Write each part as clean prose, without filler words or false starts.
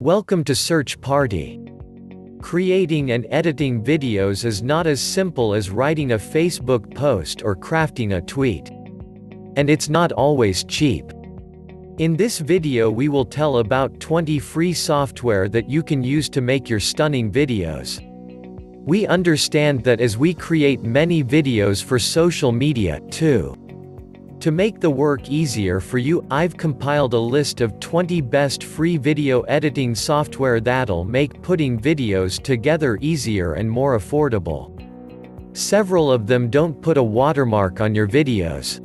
Welcome to Search Party. Creating and editing videos is not as simple as writing a Facebook post or crafting a tweet. And it's not always cheap. In this video we will tell about 20 free software that you can use to make your stunning videos. We understand that as we create many videos for social media, too. To make the work easier for you, I've compiled a list of 20 best free video editing software that'll make putting videos together easier and more affordable. Several of them don't put a watermark on your videos.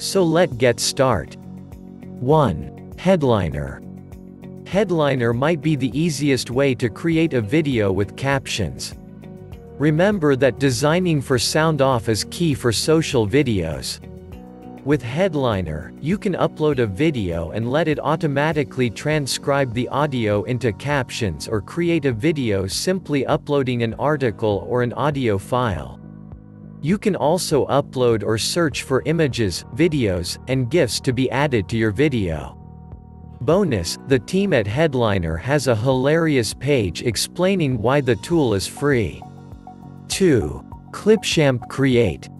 So let's get started. 1. Headliner. Headliner might be the easiest way to create a video with captions. Remember that designing for sound off is key for social videos. With Headliner, you can upload a video and let it automatically transcribe the audio into captions or create a video simply uploading an article or an audio file. You can also upload or search for images, videos, and GIFs to be added to your video. Bonus, the team at Headliner has a hilarious page explaining why the tool is free. 2. Clipchamp Create.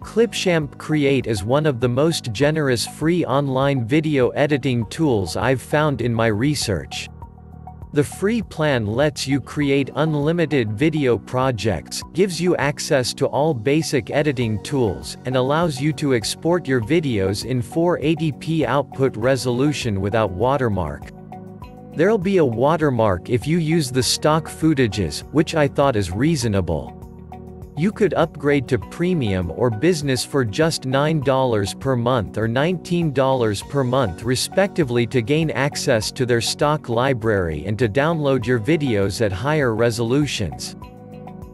Clipchamp Create is one of the most generous free online video editing tools I've found in my research. The free plan lets you create unlimited video projects, gives you access to all basic editing tools, and allows you to export your videos in 480p output resolution without watermark. There'll be a watermark if you use the stock footages, which I thought is reasonable. You could upgrade to Premium or Business for just $9 per month or $19 per month respectively to gain access to their stock library and to download your videos at higher resolutions.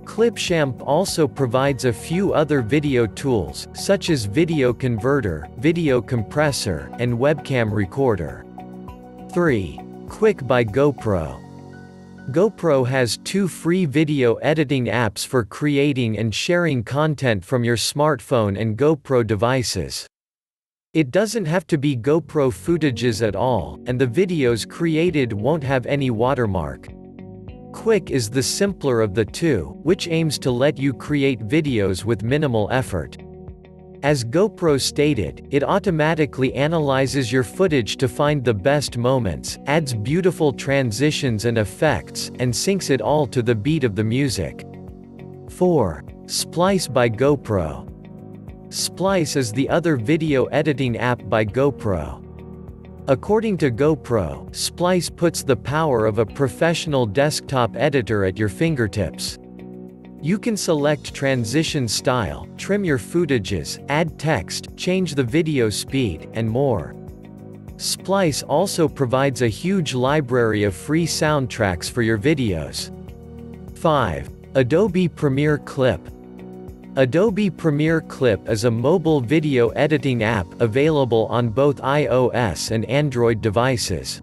Clipchamp also provides a few other video tools, such as Video Converter, Video Compressor, and Webcam Recorder. 3. Quick by GoPro. GoPro has two free video editing apps for creating and sharing content from your smartphone and GoPro devices. It doesn't have to be GoPro footages at all, and the videos created won't have any watermark. Quick is the simpler of the two, which aims to let you create videos with minimal effort. As GoPro stated, it automatically analyzes your footage to find the best moments, adds beautiful transitions and effects, and syncs it all to the beat of the music. 4. Splice by GoPro. Splice is the other video editing app by GoPro. According to GoPro, Splice puts the power of a professional desktop editor at your fingertips. You can select transition style, trim your footages, add text, change the video speed, and more. Splice also provides a huge library of free soundtracks for your videos. 5. Adobe Premiere Clip. Adobe Premiere Clip is a mobile video editing app available on both iOS and Android devices.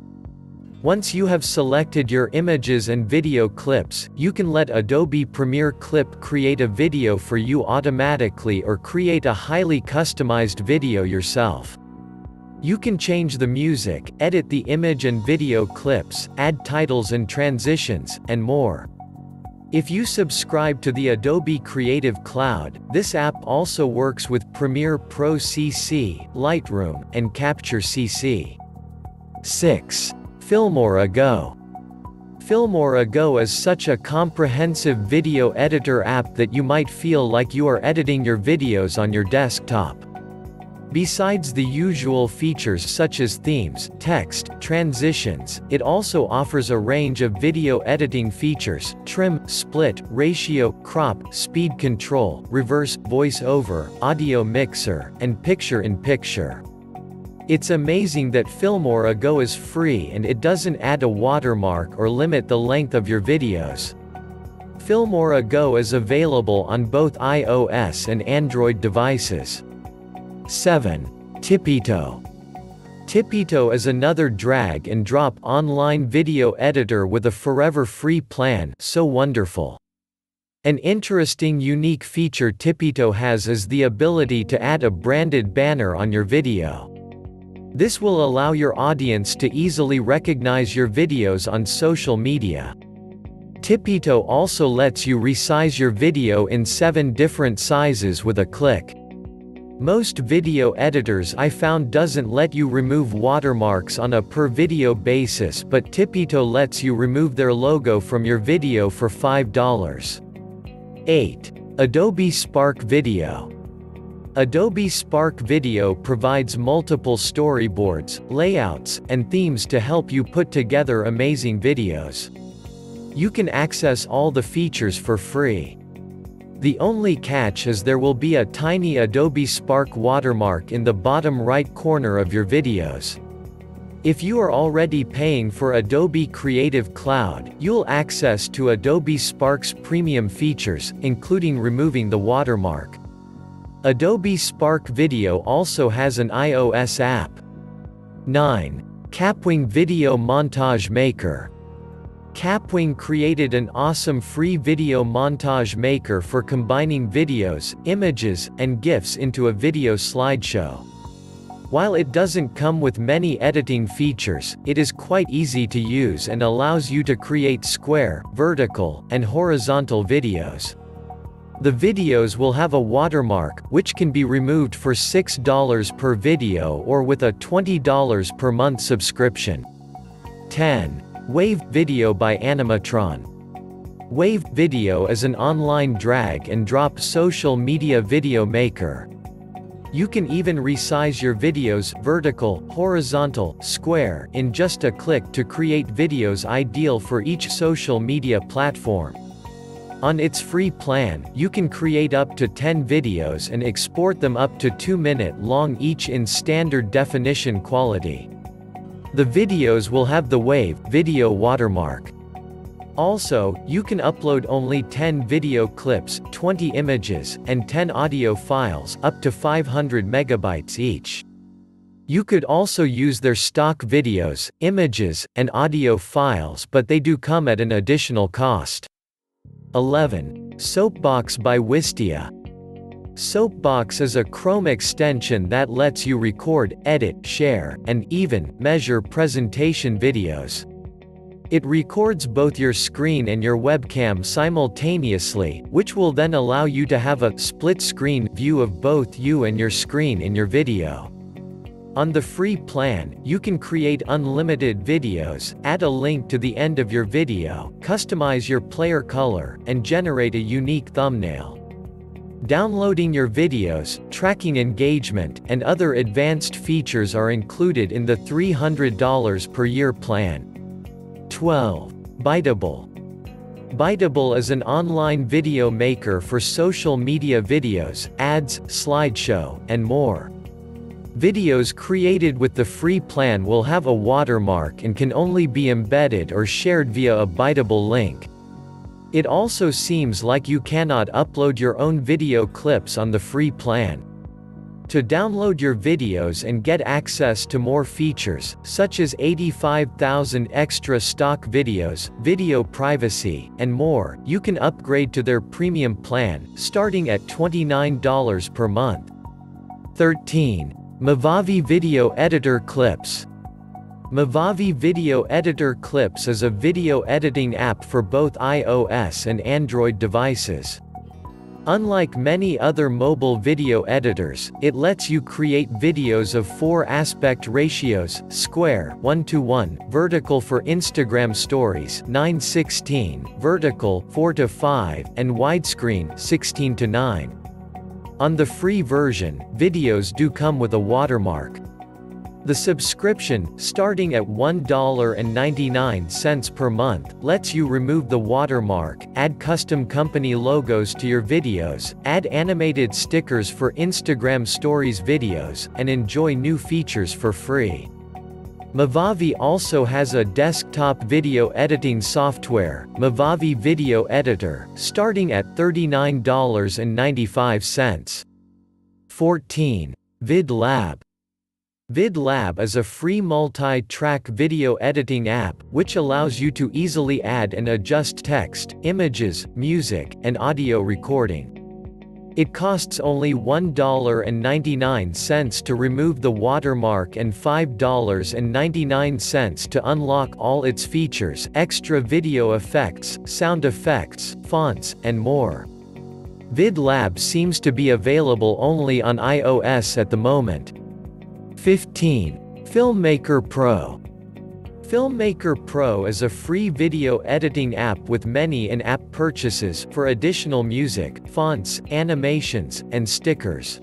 Once you have selected your images and video clips, you can let Adobe Premiere Clip create a video for you automatically or create a highly customized video yourself. You can change the music, edit the image and video clips, add titles and transitions, and more. If you subscribe to the Adobe Creative Cloud, this app also works with Premiere Pro CC, Lightroom, and Capture CC. 6. Filmora Go. Filmora Go is such a comprehensive video editor app that you might feel like you are editing your videos on your desktop. Besides the usual features such as themes, text, transitions, it also offers a range of video editing features: trim, split, ratio, crop, speed control, reverse, voiceover, audio mixer, and picture-in-picture. It's amazing that Filmora Go is free and it doesn't add a watermark or limit the length of your videos. Filmora Go is available on both iOS and Android devices. 7. Tipito. Tipito is another drag-and-drop online video editor with a forever free plan, so wonderful. An interesting unique feature Tipito has is the ability to add a branded banner on your video. This will allow your audience to easily recognize your videos on social media. Tipito also lets you resize your video in 7 different sizes with a click. Most video editors I found doesn't let you remove watermarks on a per video basis, but Tipito lets you remove their logo from your video for $5. 8. Adobe Spark Video. Adobe Spark Video provides multiple storyboards, layouts, and themes to help you put together amazing videos. You can access all the features for free. The only catch is there will be a tiny Adobe Spark watermark in the bottom right corner of your videos. If you are already paying for Adobe Creative Cloud, you'll have access to Adobe Spark's premium features, including removing the watermark. Adobe Spark Video also has an iOS app. 9. Capwing Video Montage Maker. Capwing created an awesome free video montage maker for combining videos, images, and GIFs into a video slideshow. While it doesn't come with many editing features, it is quite easy to use and allows you to create square, vertical, and horizontal videos. The videos will have a watermark, which can be removed for $6 per video or with a $20 per month subscription. 10. Wave Video by Animatron. Wave Video is an online drag and drop social media video maker. You can even resize your videos vertical, horizontal, square in just a click to create videos ideal for each social media platform. On its free plan, you can create up to 10 videos and export them up to 2-minute long each in standard definition quality. The videos will have the Wave Video watermark. Also, you can upload only 10 video clips, 20 images, and 10 audio files, up to 500 megabytes each. You could also use their stock videos, images, and audio files, but they do come at an additional cost. 11. Soapbox by Wistia. Soapbox is a Chrome extension that lets you record, edit, share, and even measure presentation videos. It records both your screen and your webcam simultaneously, which will then allow you to have a split-screen view of both you and your screen in your video. On the free plan, you can create unlimited videos, add a link to the end of your video, customize your player color, and generate a unique thumbnail. Downloading your videos, tracking engagement, and other advanced features are included in the $300 per year plan. 12. Biteable. Biteable is an online video maker for social media videos, ads, slideshow, and more. Videos created with the free plan will have a watermark and can only be embedded or shared via a Biteable link. It also seems like you cannot upload your own video clips on the free plan. To download your videos and get access to more features, such as 85,000 extra stock videos, video privacy, and more, you can upgrade to their premium plan, starting at $29 per month. 13. Movavi Video Editor Clips. Movavi Video Editor Clips is a video editing app for both iOS and Android devices. Unlike many other mobile video editors, it lets you create videos of 4 aspect ratios: square 1:1, vertical for Instagram stories 9:16, vertical 4:5, and widescreen 16:9. On the free version, videos do come with a watermark. The subscription, starting at $1.99 per month, lets you remove the watermark, add custom company logos to your videos, add animated stickers for Instagram Stories videos, and enjoy new features for free. Movavi also has a desktop video editing software, Movavi Video Editor, starting at $39.95. 14. VidLab. VidLab is a free multi-track video editing app, which allows you to easily add and adjust text, images, music, and audio recording. It costs only $1.99 to remove the watermark and $5.99 to unlock all its features, extra video effects, sound effects, fonts, and more. VidLab seems to be available only on iOS at the moment. 15. Filmmaker Pro. Filmmaker Pro is a free video editing app with many in-app purchases for additional music, fonts, animations, and stickers.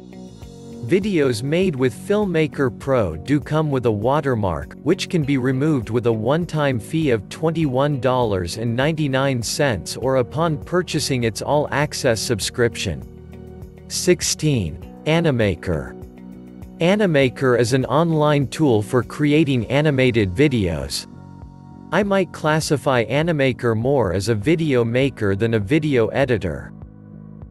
Videos made with Filmmaker Pro do come with a watermark, which can be removed with a one-time fee of $21.99 or upon purchasing its all-access subscription. 16. Animaker. Animaker is an online tool for creating animated videos. I might classify Animaker more as a video maker than a video editor.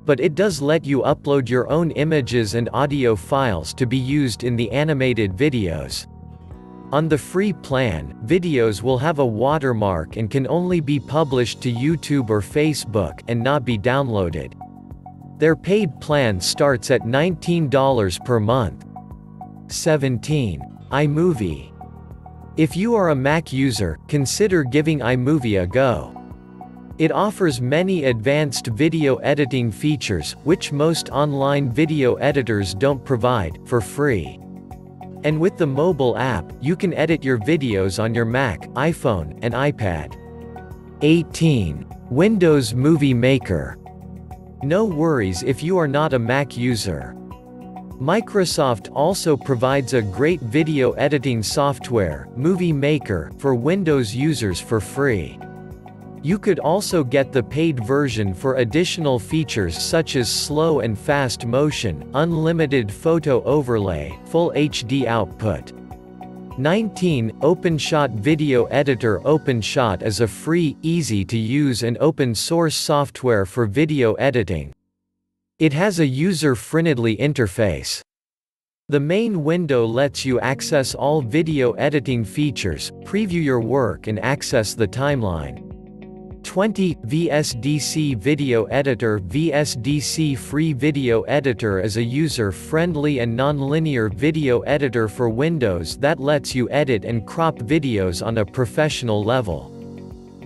But it does let you upload your own images and audio files to be used in the animated videos. On the free plan, videos will have a watermark and can only be published to YouTube or Facebook and not be downloaded. Their paid plan starts at $19 per month. 17. iMovie. If you are a Mac user, consider giving iMovie a go. It offers many advanced video editing features, which most online video editors don't provide, for free. And with the mobile app, you can edit your videos on your Mac, iPhone, and iPad. 18. Windows Movie Maker. No worries if you are not a Mac user. Microsoft also provides a great video editing software, Movie Maker, for Windows users for free. You could also get the paid version for additional features such as slow and fast motion, unlimited photo overlay, full HD output. 19. OpenShot Video Editor. OpenShot is a free, easy-to-use and open-source software for video editing. It has a user-friendly interface. The main window lets you access all video editing features, preview your work and access the timeline. 20. VSDC Video Editor. VSDC Free Video Editor is a user-friendly and non-linear video editor for Windows that lets you edit and crop videos on a professional level.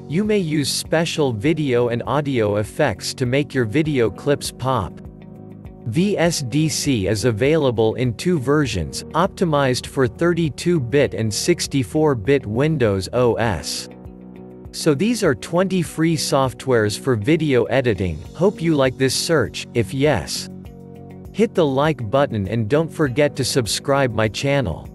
You may use special video and audio effects to make your video clips pop. VSDC is available in two versions, optimized for 32-bit and 64-bit Windows OS. So these are 20 free softwares for video editing. Hope you like this search. If yes, hit the like button and don't forget to subscribe my channel.